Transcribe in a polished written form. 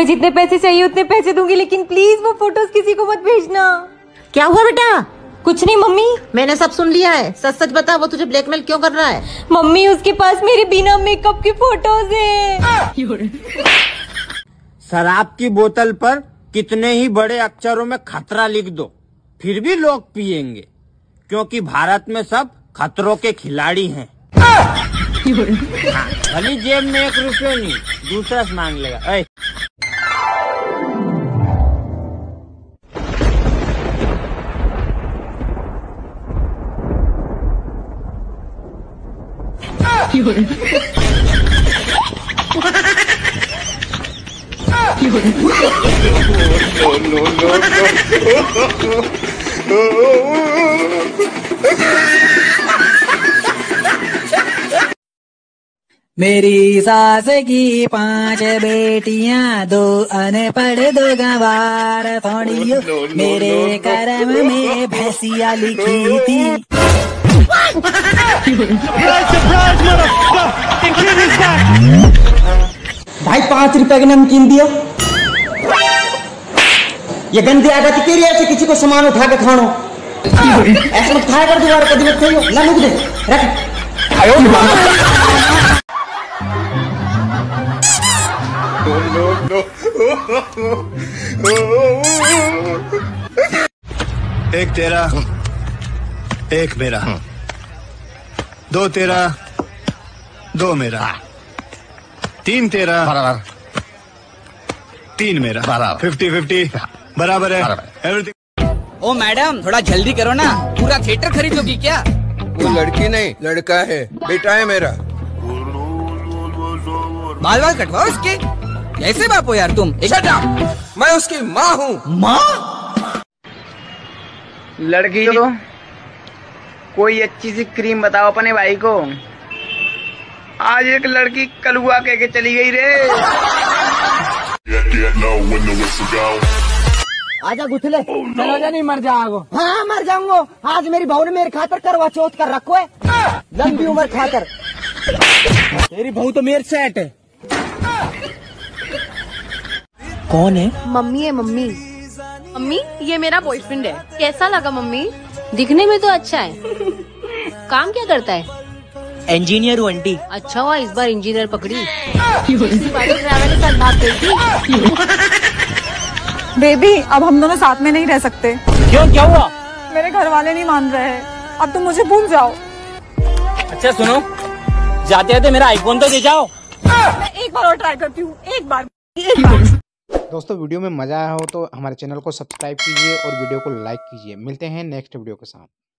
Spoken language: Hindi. तुम्हें जितने पैसे चाहिए उतने पैसे दूंगी, लेकिन प्लीज वो फोटोज किसी को मत भेजना। क्या हुआ बेटा? कुछ नहीं मम्मी, मैंने सब सुन लिया है। सच सच बता, वो तुझे ब्लैकमेल क्यों कर रहा है? मम्मी उसके पास मेरे बिना मेकअप की फोटोज है। शराब की बोतल पर कितने ही बड़े अक्षरों में खतरा लिख दो फिर भी लोग पिएंगे, क्योंकि भारत में सब खतरों के खिलाड़ी हैं। भली जेब में 1 रुपये नहीं, दूसरा से मांग लेगा। मेरी सास की 5 बेटियां, 2 अनपढ़ 2 गंवार थोड़ियों, मेरे कर्म में भैंसिया लिखी थी। भाई 5 रुपए का नमकीन दिया, ये गंदी आदत तेरी है किसी को सामान उठा के खानो। ऐसे मत खाया कर, दोबारा कभी मत खाइयो, ना मुझे रख। एक तेरा एक मेरा, 2 तेरा 2 मेरा, 3 तेरा 3 मेरा, 50-50 बराबर है एवरीथिंग। ओ मैडम थोड़ा जल्दी करो ना, पूरा थिएटर खरीद लोगी क्या? वो लड़की नहीं लड़का है, बेटा है मेरा। बाल बाल कटवाओ इसके, कैसे बाप हो यार तुम? शट अप, मैं उसकी माँ हूँ। माँ? लड़की को कोई अच्छी सी क्रीम बताओ अपने भाई को। आज एक लड़की कलुआ कह के चली गई रे। आजा गुथले, चलो जा, नहीं मर जाओ। हाँ मर जाऊंगो, आज मेरी बहू ने मेरे खातर करवा चौथ कर रखो है, लंबी उम्र खातर। तेरी बहू तो मेरे सेट है। कौन है? मम्मी है। मम्मी मम्मी ये मेरा बॉयफ्रेंड है। कैसा लगा मम्मी? दिखने में तो अच्छा है। काम क्या करता है? इंजीनियर हूँ आंटी। अच्छा हुआ इस बार इंजीनियर पकड़ी। बेबी अब हम दोनों साथ में नहीं रह सकते। क्यों, क्या हुआ? मेरे घर वाले नहीं मान रहे हैं, अब तुम मुझे भूल जाओ। अच्छा सुनो, जाते जाते मेरा आईफोन तो दे जाओ। मैं एक बार और ट्राई करती हूँ, एक बार। दोस्तों वीडियो में मजा आया हो तो हमारे चैनल को सब्सक्राइब कीजिए और वीडियो को लाइक कीजिए। मिलते हैं नेक्स्ट वीडियो के साथ।